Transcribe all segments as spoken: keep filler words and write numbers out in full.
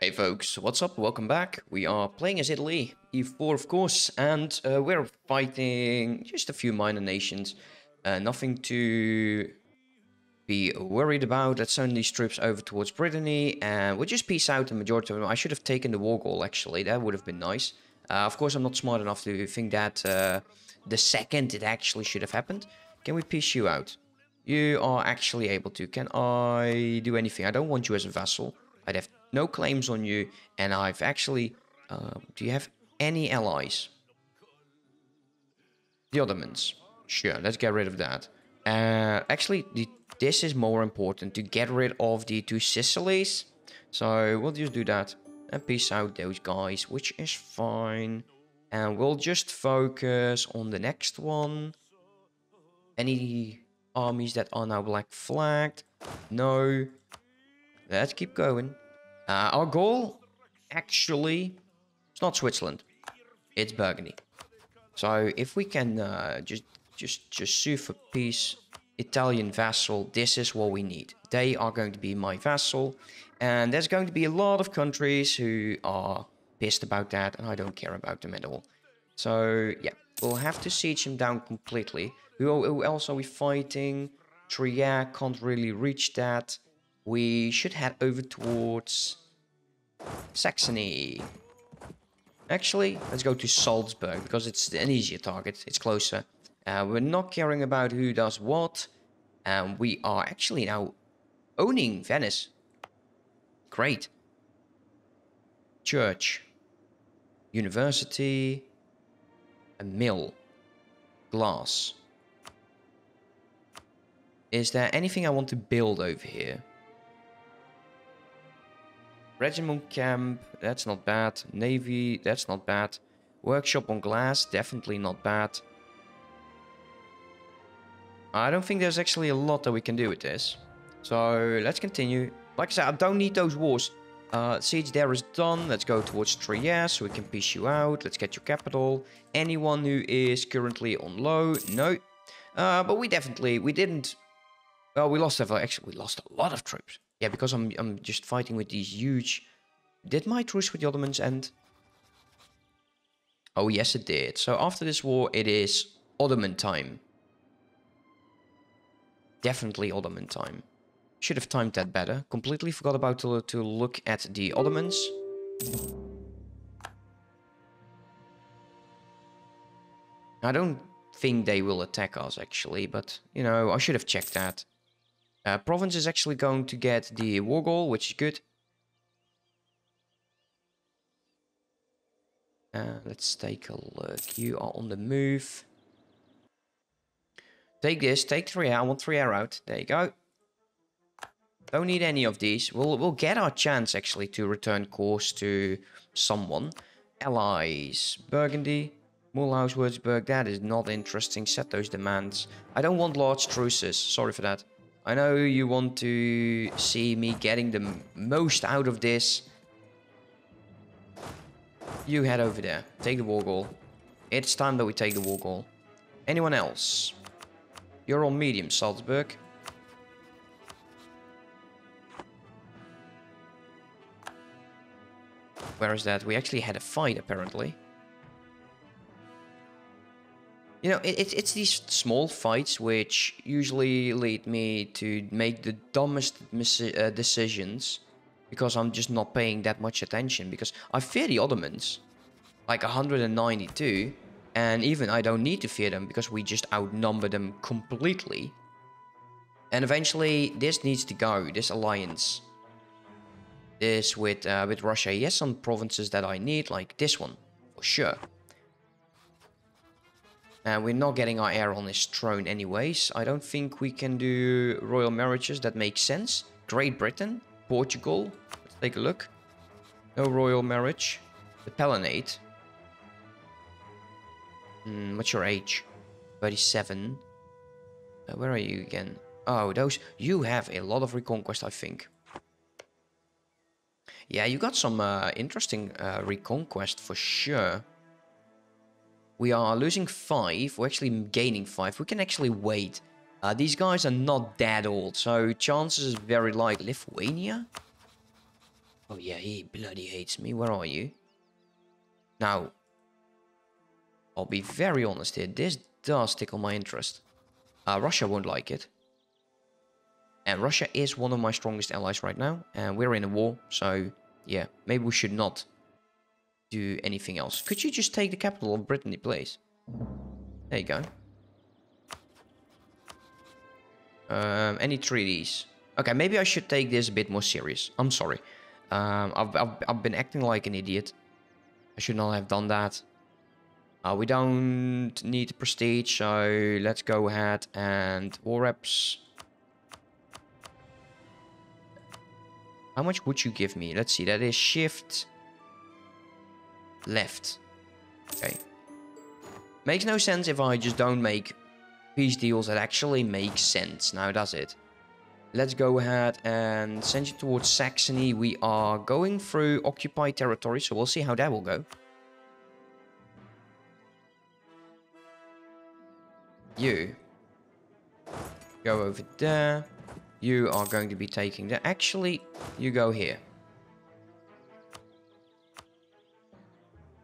Hey folks, what's up? Welcome back. We are playing as Italy, E four of course, and uh, we're fighting just a few minor nations. Uh, nothing to be worried about. Let's send these troops over towards Brittany, and we'll just peace out the majority of them. I should have taken the war goal actually, that would have been nice. Uh, of course, I'm not smart enough to think that uh, the second it actually should have happened. Can we peace you out? You are actually able to. Can I do anything? I don't want you as a vassal. I'd have no claims on you, and I've actually... Uh, do you have any allies? The Ottomans. Sure, let's get rid of that. Uh, actually, the, this is more important, to get rid of the two Sicilies. So we'll just do that, and peace out those guys, which is fine. And we'll just focus on the next one. Any armies that are now black flagged? No. Let's keep going. Uh, our goal, actually, it's not Switzerland, it's Burgundy. So if we can uh, just just just sue for peace, Italian vassal, this is what we need. They are going to be my vassal, and there's going to be a lot of countries who are pissed about that, and I don't care about them at all. So yeah, we'll have to siege them down completely. Who, who else are we fighting? Trier, can't really reach that. We should head over towards Saxony. Actually, let's go to Salzburg, because it's an easier target. It's closer. Uh, we're not caring about who does what. And we are actually now owning Venice. Great. Church. University. A mill. Glass. Is there anything I want to build over here? Regiment camp, that's not bad. Navy, that's not bad. Workshop on glass, definitely not bad. I don't think there's actually a lot that we can do with this. So, let's continue. Like I said, I don't need those wars. Uh, siege there is done. Let's go towards Trieste so we can piece you out. Let's get your capital. Anyone who is currently on low, no. Uh, but we definitely, we didn't... Well, we lost, actually, we lost a lot of troops. Yeah, because I'm I'm just fighting with these huge... Did my truce with the Ottomans end? Oh, yes, it did. So after this war, it is Ottoman time. Definitely Ottoman time. Should have timed that better. Completely forgot about to, to look at the Ottomans. I don't think they will attack us, actually, but, you know, I should have checked that. Uh, province is actually going to get the war goal, which is good. Uh, let's take a look. You are on the move. Take this. Take three air. I want three air out. There you go. Don't need any of these. We'll we'll get our chance actually to return course to someone. Allies. Burgundy. Mulhouse, Würzburg. That is not interesting. Set those demands. I don't want large truces. Sorry for that. I know you want to see me getting the most out of this. You head over there. Take the war goal. It's time that we take the war goal. Anyone else? You're on medium, Salzburg. Where is that? We actually had a fight, apparently. You know, it, it, it's these small fights which usually lead me to make the dumbest uh, decisions. Because I'm just not paying that much attention. Because I fear the Ottomans. Like one hundred ninety-two. And even I don't need to fear them because we just outnumber them completely. And eventually this needs to go. This alliance. This with, uh, with Russia. Yes, some provinces that I need. Like this one. For sure. Uh, we're not getting our heir on his throne anyways. I don't think we can do royal marriages. That makes sense. Great Britain. Portugal. Let's take a look. No royal marriage. The Palanate. Mm, what's your age? thirty-seven. Uh, where are you again? Oh, those... You have a lot of reconquest, I think. Yeah, you got some uh, interesting uh, reconquest for sure. We are losing five. We're actually gaining five. We can actually wait. Uh, these guys are not that old, so chances is very likely. Lithuania? Oh yeah, he bloody hates me. Where are you? Now, I'll be very honest here. This does tickle my interest. Uh, Russia won't like it. And Russia is one of my strongest allies right now. And we're in a war. So, yeah. Maybe we should not do anything else. Could you just take the capital of Brittany, please? There you go. Um, any treaties? Okay, maybe I should take this a bit more serious. I'm sorry. Um, I've, I've, I've been acting like an idiot. I should not have done that. Uh, we don't need prestige, so let's go ahead and war reps. How much would you give me? Let's see, that is shift left. Okay. Makes no sense if I just don't make peace deals that actually make sense. Now, does it? Let's go ahead and send you towards Saxony. We are going through occupied territory, so we'll see how that will go. You go over there. You are going to be taking that. Actually, you go here.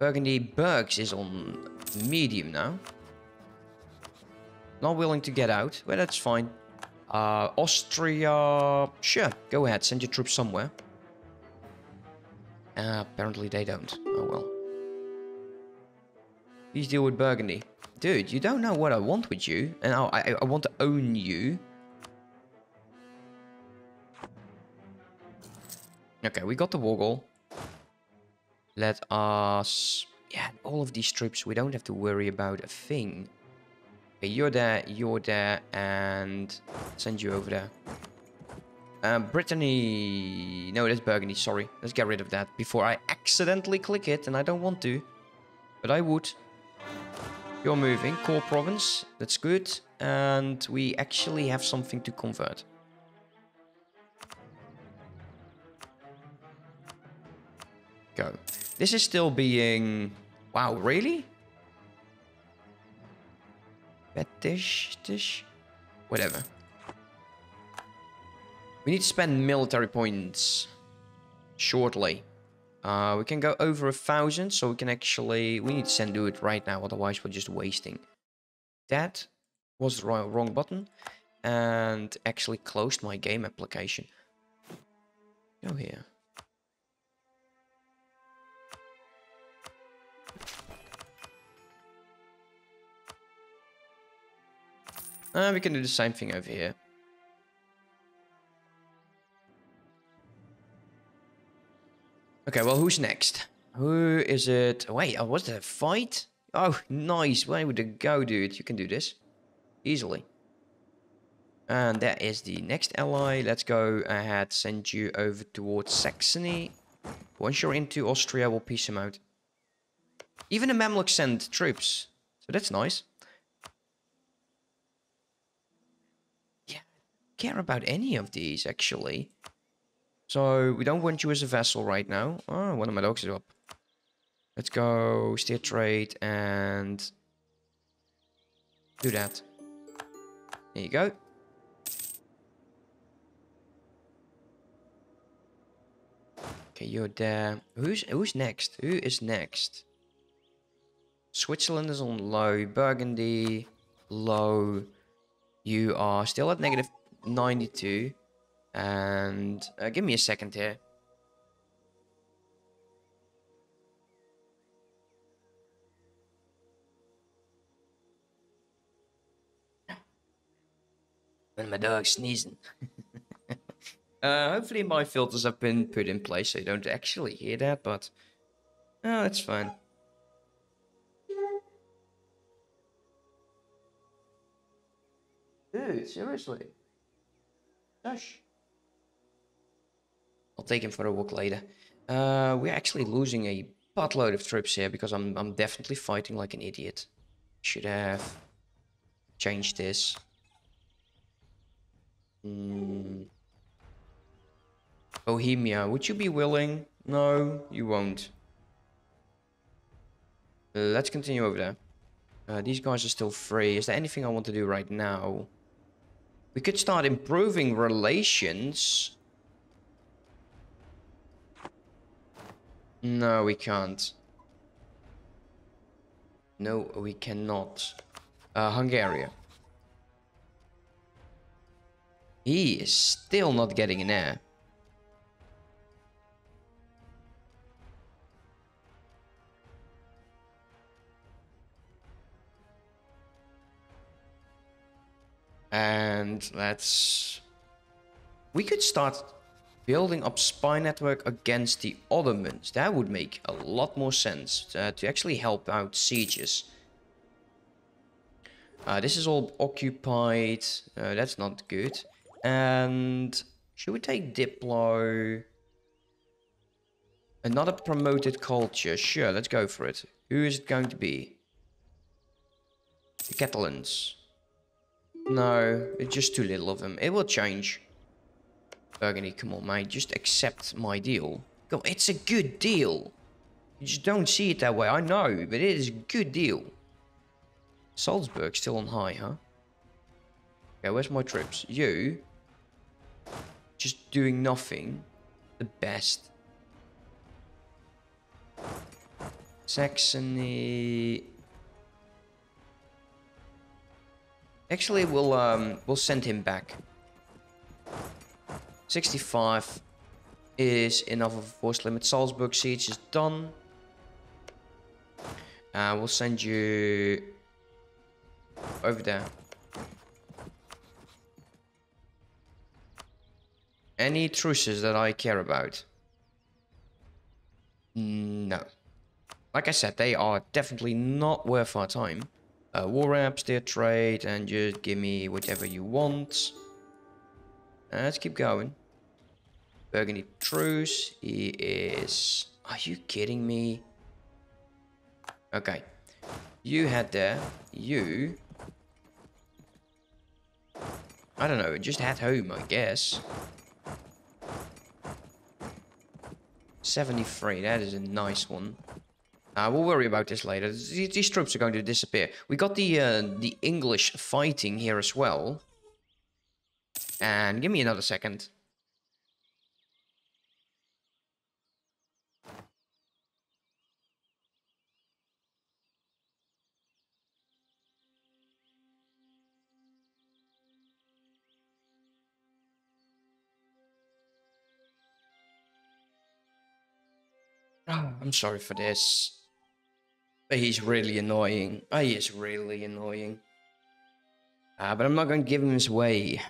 Burgundy Burgs is on medium now. Not willing to get out. Well, that's fine. Uh, Austria... Sure, go ahead. Send your troops somewhere. Uh, apparently they don't. Oh, well. Please deal with Burgundy. Dude, you don't know what I want with you. And I, I, I want to own you. Okay, we got the war goal. Let us... Yeah, all of these troops, we don't have to worry about a thing. Okay, you're there, you're there, and... Send you over there. Um, Brittany... No, that's Burgundy, sorry. Let's get rid of that before I accidentally click it, and I don't want to. But I would. You're moving. Core province. That's good. And we actually have something to convert. Go. This is still being... Wow, really? Fetish, dish? Whatever. We need to spend military points shortly. Uh, we can go over a thousand, so we can actually... We need to send do it right now, otherwise we're just wasting. That was the wrong button. And actually closed my game application. Go here. Uh, we can do the same thing over here. Okay, well, who's next? Who is it? Wait, oh, was that a fight? Oh, nice. Where would it go, dude? You can do this. Easily. And that is the next ally. Let's go ahead, send you over towards Saxony. Once you're into Austria, we'll piece him out. Even the Mamluks send troops. So that's nice. Yeah, I don't care about any of these, actually. So, we don't want you as a vassal right now. Oh, one of my dogs is up. Let's go steer trade and do that. There you go. Okay, you're there. Who's, who's next? Who is next? Switzerland is on low. Burgundy, low. You are still at negative ninety-two. And uh, give me a second here. And my dog's sneezing. uh, hopefully my filters have been put in place so you don't actually hear that, but... Oh, that's fine. Dude, seriously? Gosh. I'll take him for a walk later. Uh, we're actually losing a buttload of troops here because I'm I'm definitely fighting like an idiot. Should have changed this. Mm. Bohemia, would you be willing? No, you won't. Let's continue over there. Uh, these guys are still free. Is there anything I want to do right now? We could start improving relations. No, we can't. No, we cannot. Uh, Hungary. He is still not getting an heir. And let's... we could start building up spy network against the Ottomans. That would make a lot more sense uh, to actually help out sieges. Uh, this is all occupied. Uh, that's not good. And should we take Diplo? Another promoted culture. Sure, let's go for it. Who is it going to be? The Catalans. No, it's just too little of them. It will change. Burgundy, come on, mate. Just accept my deal. Come on, it's a good deal. You just don't see it that way. I know, but it is a good deal. Salzburg still on high, huh? Okay, where's my troops? You. Just doing nothing. The best. Saxony. Actually, we'll um we'll send him back. sixty-five is enough of a force limit. Salzburg siege is done. Uh, we'll send you over there. Any truces that I care about? No. Like I said, they are definitely not worth our time. Uh, war apps, their trade, and just give me whatever you want. Uh, let's keep going. Burgundy truce. He is... are you kidding me? Okay. You had there. You... I don't know, just had home, I guess. seventy-three, that is a nice one. Uh, we'll worry about this later. These troops are going to disappear. We got the uh, the English fighting here as well. And give me another second. I'm sorry for this. But he's really annoying. Oh, he is really annoying. Uh, but I'm not going to give him his way.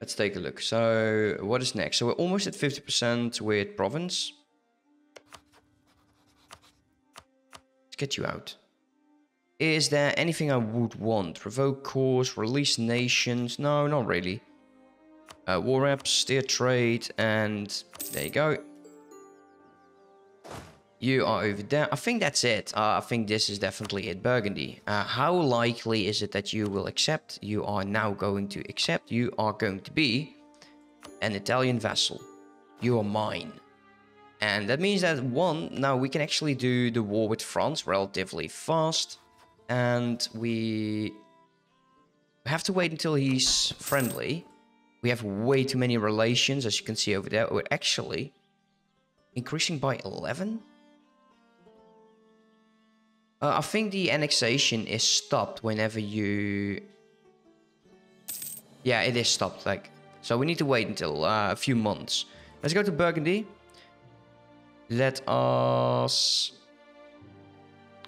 Let's take a look. So, what is next? So, we're almost at fifty percent with province. Let's get you out. Is there anything I would want? Revoke cause, release nations? No, not really. Uh, war apps, steer trade, and there you go. You are over there. I think that's it. Uh, I think this is definitely it, Burgundy. Uh, how likely is it that you will accept? You are now going to accept. You are going to be an Italian vassal. You are mine. And that means that one, now we can actually do the war with France relatively fast. And we have to wait until he's friendly. We have way too many relations, as you can see over there. We're actually increasing by eleven. Uh, I think the annexation is stopped whenever you... yeah, it is stopped. Like, so we need to wait until uh, a few months. Let's go to Burgundy. Let us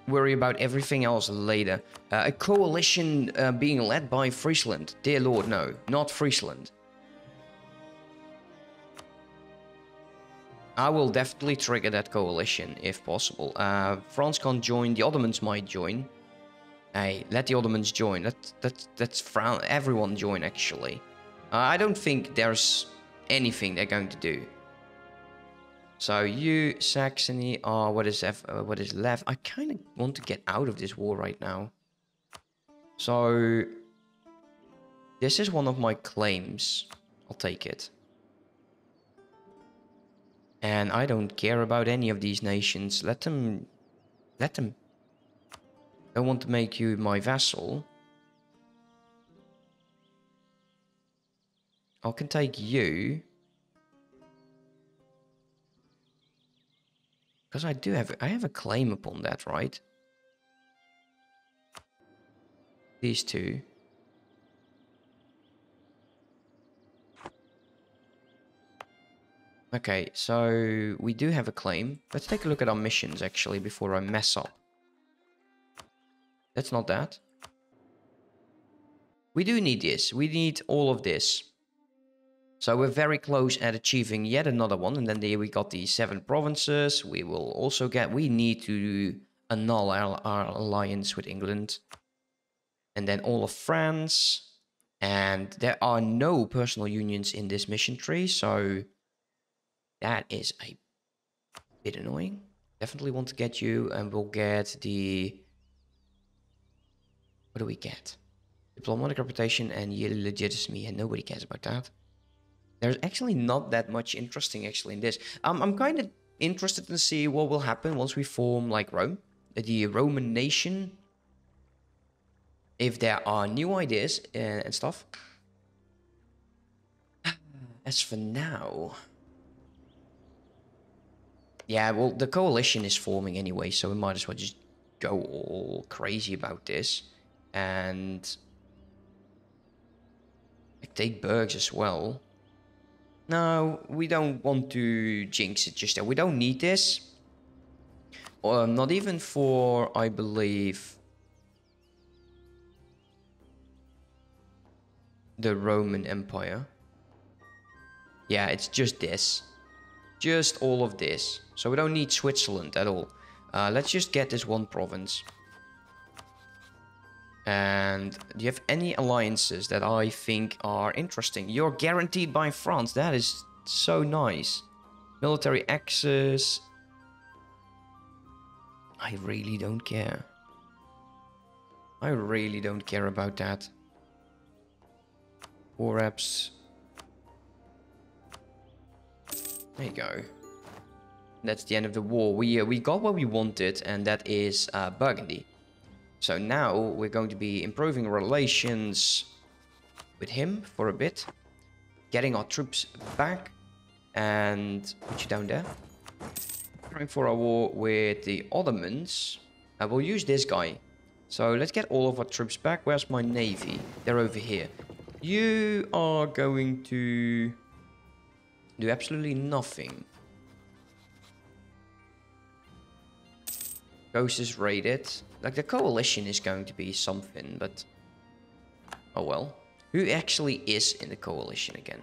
worry about everything else later. Uh, a coalition uh, being led by Friesland. Dear Lord, no. Not Friesland. I will definitely trigger that coalition, if possible. Uh, France can't join. The Ottomans might join. Hey, let the Ottomans join. Let, let, let's frown, everyone join, actually. Uh, I don't think there's anything they're going to do. So you, Saxony, are... what is F, uh, what is left? I kind of want to get out of this war right now. So... this is one of my claims. I'll take it. And I don't care about any of these nations. Let them... let them. I want to make you my vassal. I can take you. Because I do have, I have a claim upon that, right? These two. Okay, so we do have a claim. Let's take a look at our missions, actually, before I mess up. That's not that. We do need this. We need all of this. So we're very close at achieving yet another one. And then there we got the seven provinces. We will also get... We need to annul our, our alliance with England. And then all of France. And there are no personal unions in this mission tree. So that is a bit annoying. Definitely want to get you. And we'll get the... What do we get? Diplomatic reputation and yearly legitimacy. And nobody cares about that. There's actually not that much interesting actually in this. Um, I'm kind of interested to see what will happen once we form like Rome, the Roman nation. If there are new ideas and, and stuff. As for now, yeah, well, the coalition is forming anyway, so we might as well just go all crazy about this and like take Bergs as well. No, we don't want to jinx it just yet. We don't need this. Uh, not even for, I believe, the Roman Empire. Yeah, it's just this. Just all of this. So we don't need Switzerland at all. Uh, let's just get this one province. And do you have any alliances that I think are interesting? You're guaranteed by France. That is so nice. Military access. I really don't care. I really don't care about that. War apps. There you go. That's the end of the war. We, uh, we got what we wanted, and that is uh, Burgundy. So now we're going to be improving relations with him for a bit. Getting our troops back. And put you down there. Preparing for our war with the Ottomans. I will use this guy. So let's get all of our troops back. Where's my navy? They're over here. You are going to do absolutely nothing. Ghost is raided. Like, the coalition is going to be something, but... Oh well. Who actually is in the coalition again?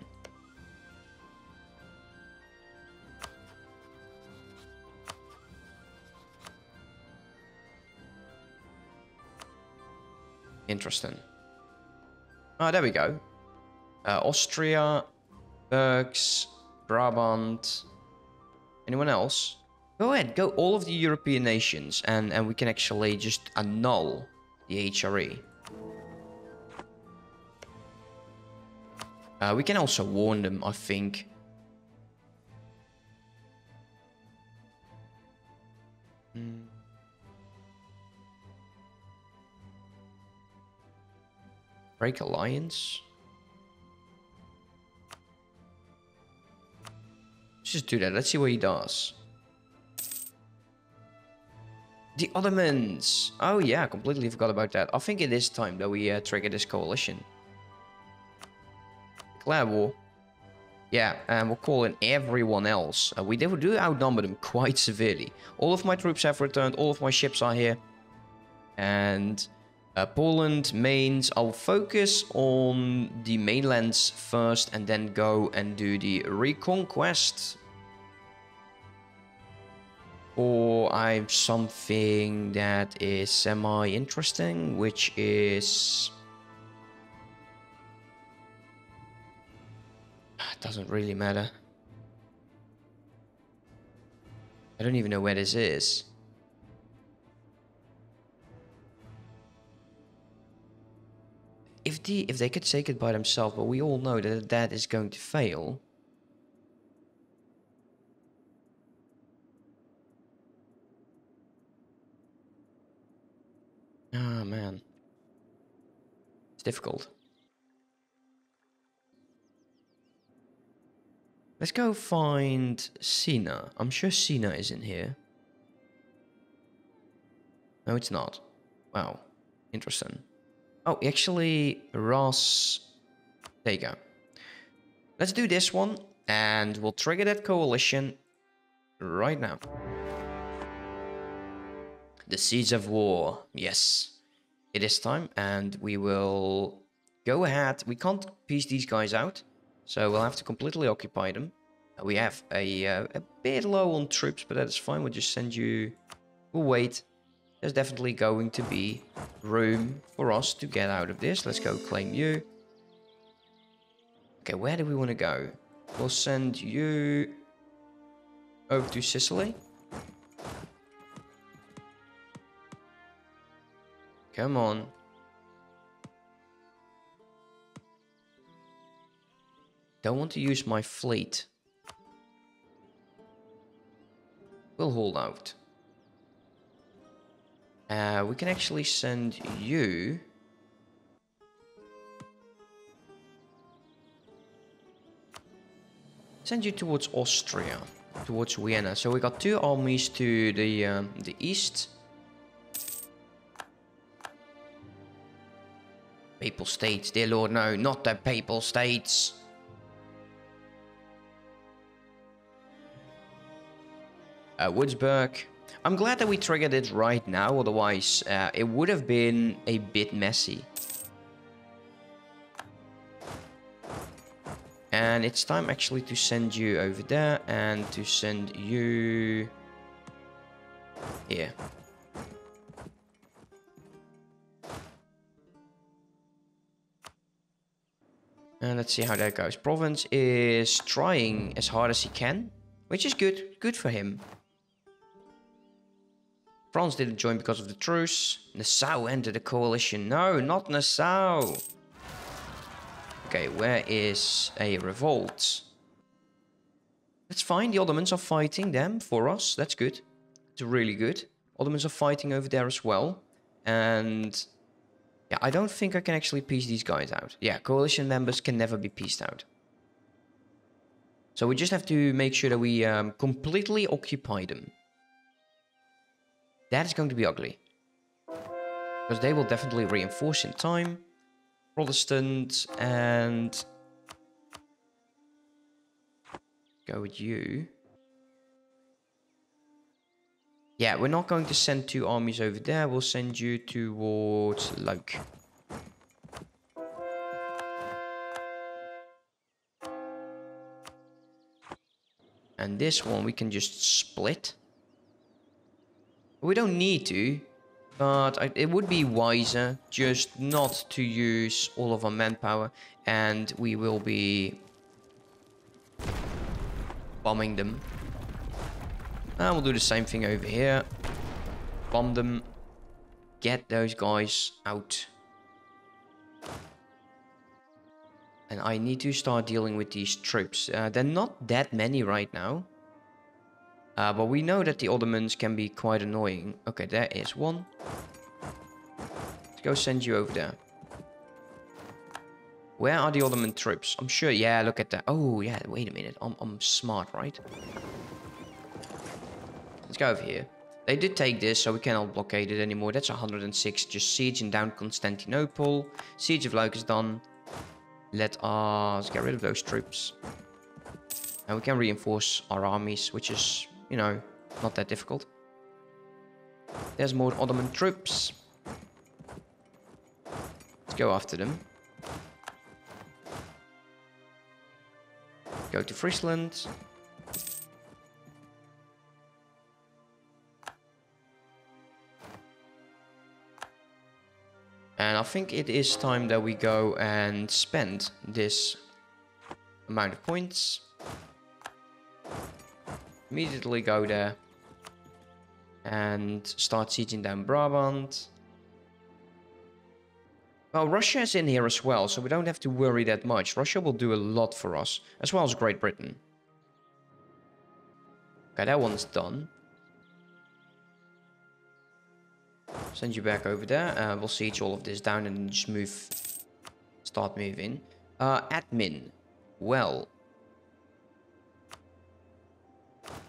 Interesting. Ah, oh, there we go. Uh, Austria, Berks, Brabant... Anyone else? Go ahead, go all of the European nations, and, and we can actually just annul the H R E. Uh, we can also warn them, I think. Mm. Break alliance. Let's just do that, let's see what he does. The Ottomans! Oh yeah, completely forgot about that. I think it is time that we uh, trigger this coalition. Declare war. Yeah, and we'll call in everyone else. Uh, we do outnumber them quite severely. All of my troops have returned, all of my ships are here. And uh, Poland, Mainz, I'll focus on the mainlands first and then go and do the reconquest. Or I've something that is semi-interesting, which is... It doesn't really matter. I don't even know where this is. If the if they could take it by themselves, but we all know that that is going to fail. Ah, oh, man. It's difficult. Let's go find Sina. I'm sure Sina is in here. No, it's not. Wow. Interesting. Oh, actually, Ras Tega. Let's do this one, and we'll trigger that coalition right now. The Seeds of War. Yes, it is time, and we will go ahead. We can't piece these guys out, so we'll have to completely occupy them. We have a, uh, a bit low on troops, but that is fine. We'll just send you... We'll wait. There's definitely going to be room for us to get out of this. Let's go claim you. Okay, where do we want to go? We'll send you over to Sicily. Come on. Don't want to use my fleet. We'll hold out. Uh, we can actually send you... Send you towards Austria, towards Vienna. So we got two armies to the, um, the east. Papal States, dear Lord, no, not the Papal States. Uh, Würzburg. I'm glad that we triggered it right now, otherwise uh, it would have been a bit messy. And it's time actually to send you over there and to send you here. And let's see how that goes. Province is trying as hard as he can, which is good. Good for him. France didn't join because of the truce. Nassau entered the coalition. No, not Nassau. Okay, where is a revolt? That's fine. The Ottomans are fighting them for us. That's good. It's really good. Ottomans are fighting over there as well. And yeah, I don't think I can actually piece these guys out. Yeah, coalition members can never be pieced out. So we just have to make sure that we um, completely occupy them. That is going to be ugly. Because they will definitely reinforce in time. Protestant and... Go with you. Yeah, we're not going to send two armies over there. We'll send you towards Luke. And this one we can just split. We don't need to, but I, it would be wiser just not to use all of our manpower, and we will be bombing them. And we'll do the same thing over here. Bomb them. Get those guys out. And I need to start dealing with these troops. Uh, they're not that many right now. Uh, but we know that the Ottomans can be quite annoying. Okay, there is one. Let's go send you over there. Where are the Ottoman troops? I'm sure, yeah, look at that. Oh, yeah, wait a minute. I'm, I'm smart, right? Let's go over here. They did take this, so we cannot blockade it anymore. That's one hundred six. Just siege and down Constantinople. Siege of Luke is done. Let us get rid of those troops. And we can reinforce our armies, which is, you know, not that difficult. There's more Ottoman troops. Let's go after them. Go to Friesland. And I think it is time that we go and spend this amount of points. Immediately go there and start sieging down Brabant. Well, Russia is in here as well, so we don't have to worry that much. Russia will do a lot for us, as well as Great Britain. Okay, that one's done. Send you back over there. Uh, we'll siege all of this down and just move. Start moving. Uh, admin. Well...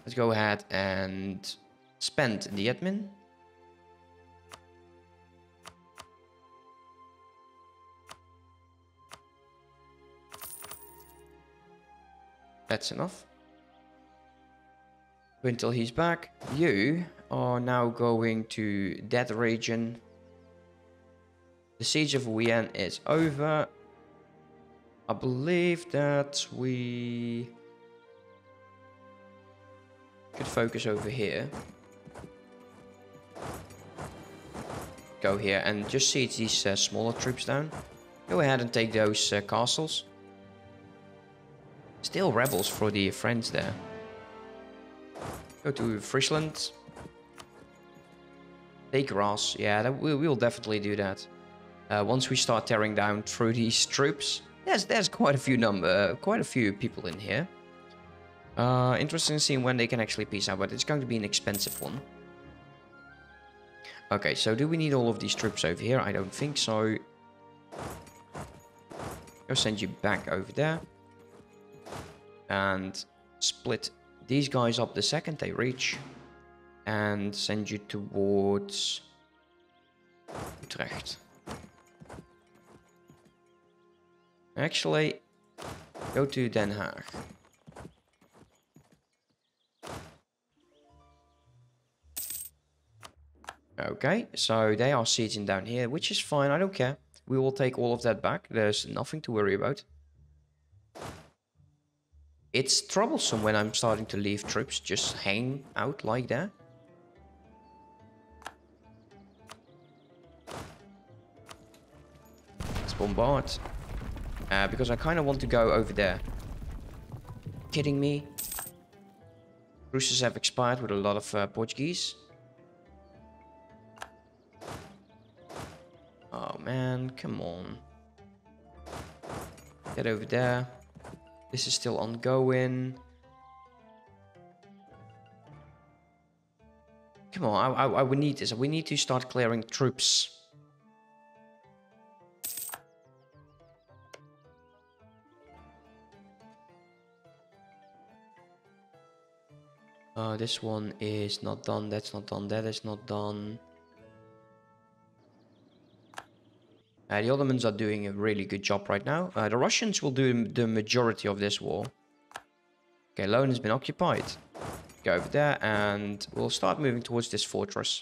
Let's go ahead and spend the admin. That's enough. Until he's back. You are now going to that region. The siege of Wien is over. I believe that we could focus over here. Go here and just siege these uh, smaller troops down. Go ahead and take those uh, castles. Still rebels for the French there. Go to Friesland. Take Ross. Yeah, that we, we'll definitely do that. Uh, once we start tearing down through these troops. There's, there's quite a few number, uh, quite a few people in here. Uh, interesting seeing when they can actually peace out, but it's going to be an expensive one. Okay, so do we need all of these troops over here? I don't think so. I'll send you back over there. And split these guys up the second they reach. And send you towards Utrecht. Actually, go to Den Haag. Okay, so they are sieging down here, which is fine, I don't care. We will take all of that back, there's nothing to worry about. It's troublesome when I'm starting to leave troops just hang out like that. Let's bombard. Uh, because I kind of want to go over there. Kidding me? Cruises have expired with a lot of uh, Portuguese. Oh man, come on. Get over there. This is still ongoing. Come on, I, I, I we need this. We need to start clearing troops. Uh, this one is not done, that's not done, that is not done. Uh, the Ottomans are doing a really good job right now. Uh, the Russians will do the majority of this war. Okay, Lone has been occupied. Go over there and we'll start moving towards this fortress.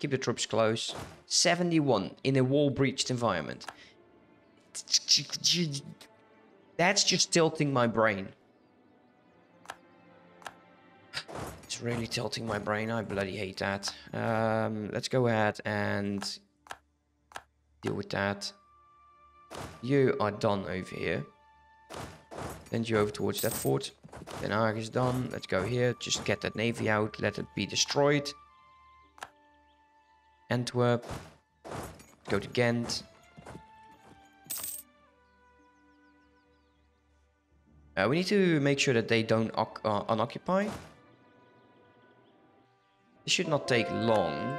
Keep the troops close. seventy-one in a wall-breached environment. That's just tilting my brain. It's really tilting my brain. I bloody hate that. Um, let's go ahead and deal with that. You are done over here. Send you over towards that fort. Den Haag is done. Let's go here. Just get that navy out. Let it be destroyed. Antwerp. Go to Ghent. Uh, we need to make sure that they don't uh, unoccupy. It should not take long.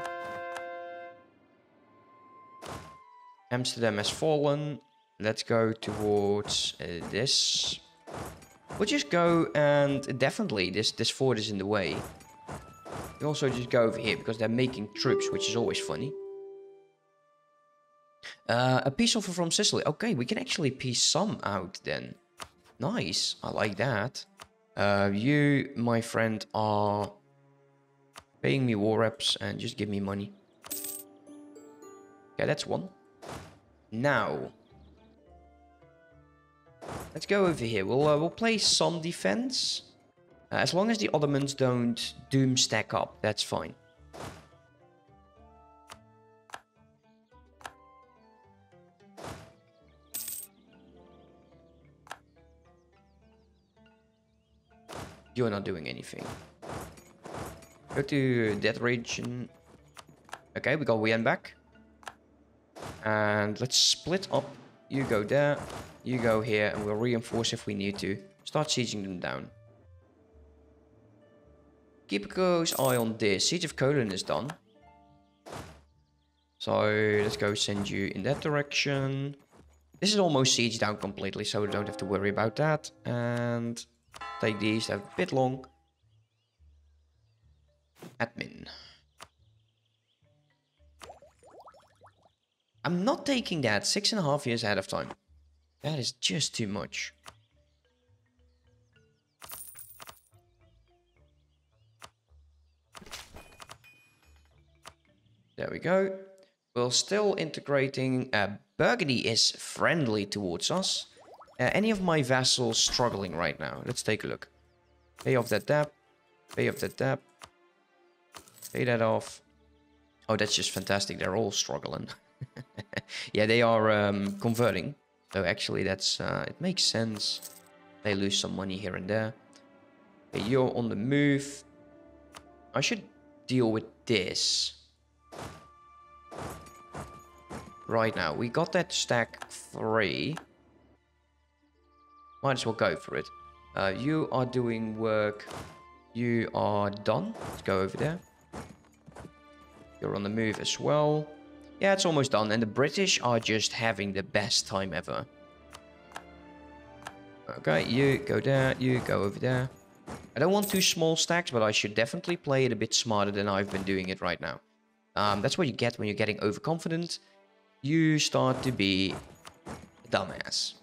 Amsterdam has fallen. Let's go towards uh, this. We'll just go and definitely this, this fort is in the way. We also just go over here because they're making troops, which is always funny. Uh, a peace offer from Sicily. Okay, we can actually peace some out then. Nice, I like that. Uh, you, my friend, are paying me war reps and just give me money. Okay, that's one. Now, let's go over here. We'll uh, we'll play some defense. Uh, as long as the Ottomans don't doom stack up, that's fine. You're not doing anything. Go to that region. Okay, we got Wien back. And let's split up. You go there, you go here, and we'll reinforce if we need to. Start sieging them down. Keep a close eye on this. Siege of Cologne is done. So let's go send you in that direction. This is almost sieged down completely, so we don't have to worry about that. And take these, they're a bit long. Admin. I'm not taking that six and a half years ahead of time. That is just too much. There we go. We're still integrating. Uh, Burgundy is friendly towards us. Uh, any of my vassals struggling right now? Let's take a look. Pay off that debt. Pay off that debt. Pay that off. Oh, that's just fantastic. They're all struggling. Yeah, they are um, converting. So actually, that's uh, it makes sense. They lose some money here and there. Okay, you're on the move. I should deal with this. Right now, we got that stack three. Might as well go for it. Uh, you are doing work. You are done. Let's go over there. You're on the move as well. Yeah, it's almost done. And the British are just having the best time ever. Okay, you go there. You go over there. I don't want two small stacks, but I should definitely play it a bit smarter than I've been doing it right now. Um, that's what you get when you're getting overconfident. You start to be a dumbass.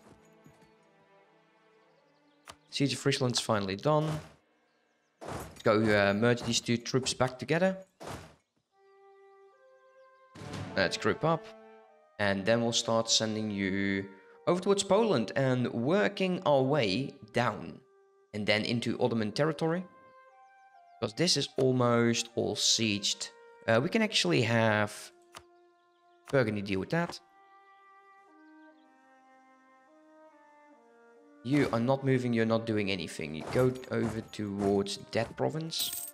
Siege of Friesland's finally done. Let's go uh, merge these two troops back together. Let's group up. And then we'll start sending you over towards Poland and working our way down. And then into Ottoman territory. Because this is almost all sieged. Uh, we can actually have... Burgundy deal with that. You are not moving, you're not doing anything. You go over towards that province.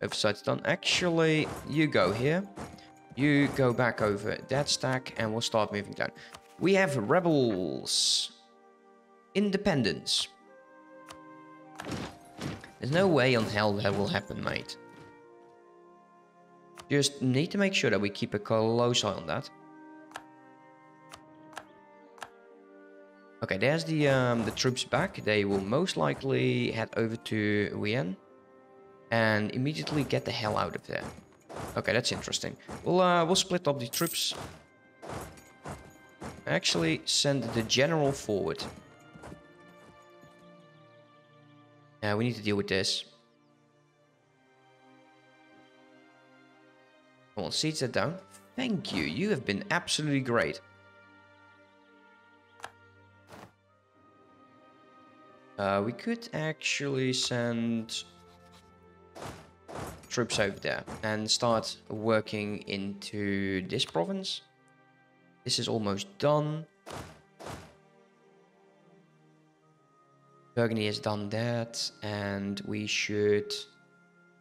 Oversight's done. Actually, you go here. You go back over that stack and we'll start moving down. We have rebels. Independence. There's no way on hell that will happen, mate. Just need to make sure that we keep a close eye on that. Okay, there's the um, the troops back. They will most likely head over to Wien and immediately get the hell out of there. Okay, that's interesting. We'll uh, we'll split up the troops. Actually, send the general forward. Yeah, uh, we need to deal with this. Well, siege that down. Thank you. You have been absolutely great. Uh, we could actually send troops over there and start working into this province. This is almost done. Burgundy has done that, and we should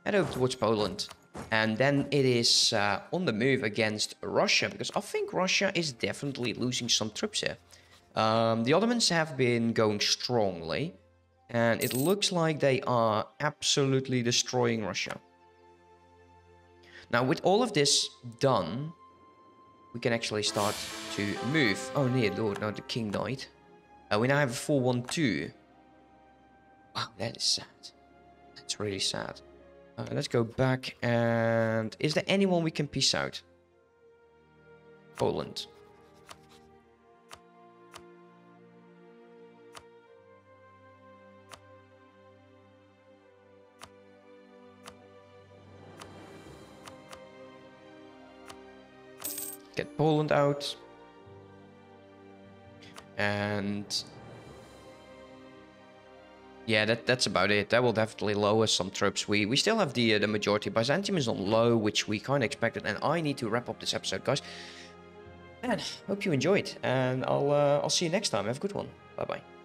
head over towards Poland. And then it is uh, on the move against Russia, because I think Russia is definitely losing some troops here. Um, the Ottomans have been going strongly, and it looks like they are absolutely destroying Russia. Now, with all of this done, we can actually start to move. Oh, dear Lord, now the king died. Uh, we now have a four one two. Wow, that is sad. That's really sad. Uh, let's go back and... Is there anyone we can peace out? Poland. Get Poland out. And... Yeah, that, that's about it. That will definitely lower some troops. We we still have the uh, the majority. Byzantium is on low, which we kind of expected. And I need to wrap up this episode, guys. Man, hope you enjoyed. And I'll, uh, I'll see you next time. Have a good one. Bye-bye.